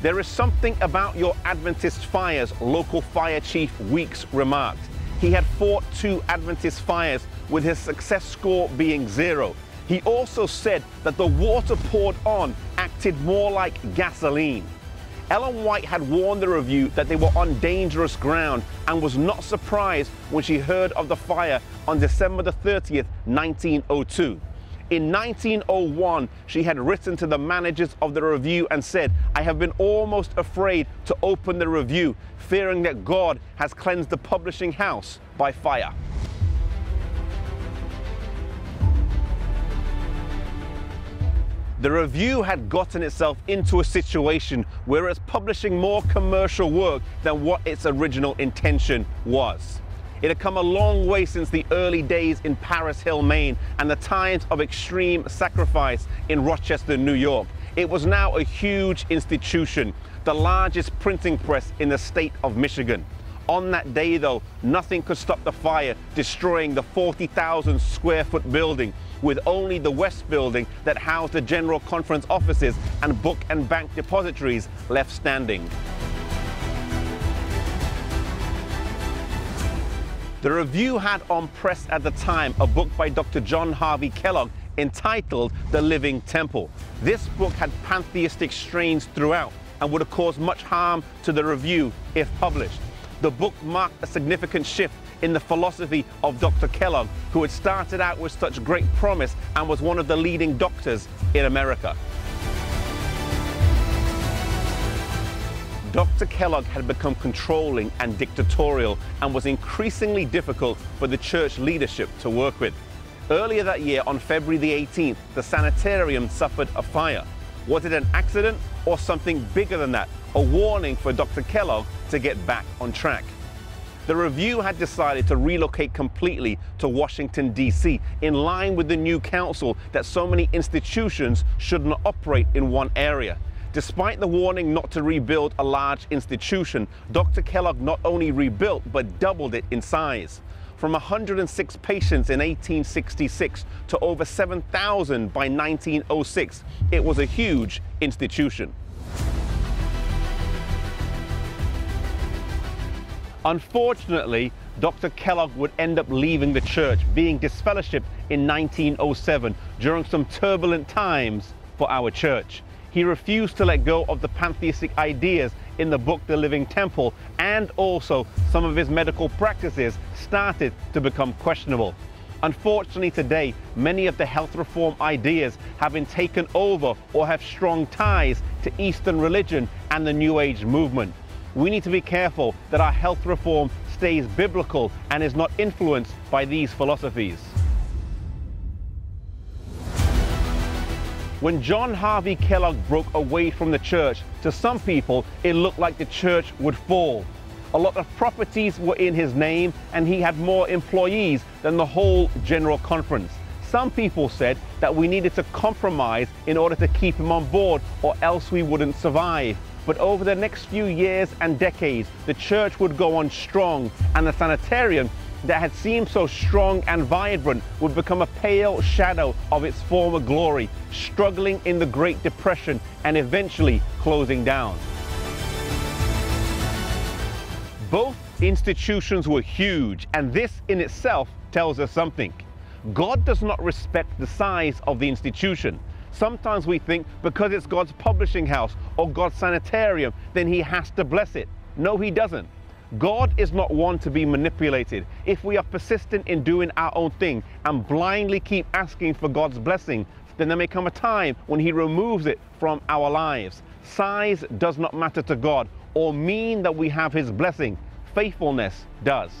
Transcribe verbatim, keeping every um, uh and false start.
There is something about your Adventist fires, local fire chief Weeks remarked. He had fought two Adventist fires with his success score being zero. He also said that the water poured on acted more like gasoline. Ellen White had warned the review that they were on dangerous ground and was not surprised when she heard of the fire on December the thirtieth, nineteen oh two. In nineteen oh one, she had written to the managers of the review and said, "I have been almost afraid to open the review, fearing that God has cleansed the publishing house by fire." The review had gotten itself into a situation where it's publishing more commercial work than what its original intention was. It had come a long way since the early days in Paris Hill, Maine, and the times of extreme sacrifice in Rochester, New York. It was now a huge institution, the largest printing press in the state of Michigan. On that day, though, nothing could stop the fire, destroying the forty thousand square foot building, with only the West Building that housed the General Conference offices and book and bank depositories left standing. The review had on press at the time a book by Doctor John Harvey Kellogg entitled The Living Temple. This book had pantheistic strains throughout and would have caused much harm to the review if published. The book marked a significant shift in the philosophy of Doctor Kellogg, who had started out with such great promise and was one of the leading doctors in America. Doctor Kellogg had become controlling and dictatorial and was increasingly difficult for the church leadership to work with. Earlier that year, on February the eighteenth, the sanitarium suffered a fire. Was it an accident or something bigger than that? A warning for Doctor Kellogg to get back on track. The review had decided to relocate completely to Washington, D C, in line with the new council that so many institutions shouldn't operate in one area. Despite the warning not to rebuild a large institution, Doctor Kellogg not only rebuilt but doubled it in size. From one hundred six patients in eighteen sixty-six to over seven thousand by nineteen oh six, it was a huge institution. Unfortunately, Doctor Kellogg would end up leaving the church, being disfellowshipped in nineteen oh seven during some turbulent times for our church. He refused to let go of the pantheistic ideas in the book The Living Temple, and also some of his medical practices started to become questionable. Unfortunately today, many of the health reform ideas have been taken over or have strong ties to Eastern religion and the New Age movement. We need to be careful that our health reform stays biblical and is not influenced by these philosophies. When John Harvey Kellogg broke away from the church, to some people, it looked like the church would fall. A lot of properties were in his name, and he had more employees than the whole General Conference. Some people said that we needed to compromise in order to keep him on board, or else we wouldn't survive. But over the next few years and decades, the church would go on strong, and the sanitarium that had seemed so strong and vibrant would become a pale shadow of its former glory, struggling in the Great Depression and eventually closing down. Both institutions were huge, and this in itself tells us something. God does not respect the size of the institution. Sometimes we think because it's God's publishing house or God's sanitarium, then he has to bless it. No, he doesn't. God is not one to be manipulated. If we are persistent in doing our own thing and blindly keep asking for God's blessing, then there may come a time when he removes it from our lives. Size does not matter to God or mean that we have his blessing. Faithfulness does.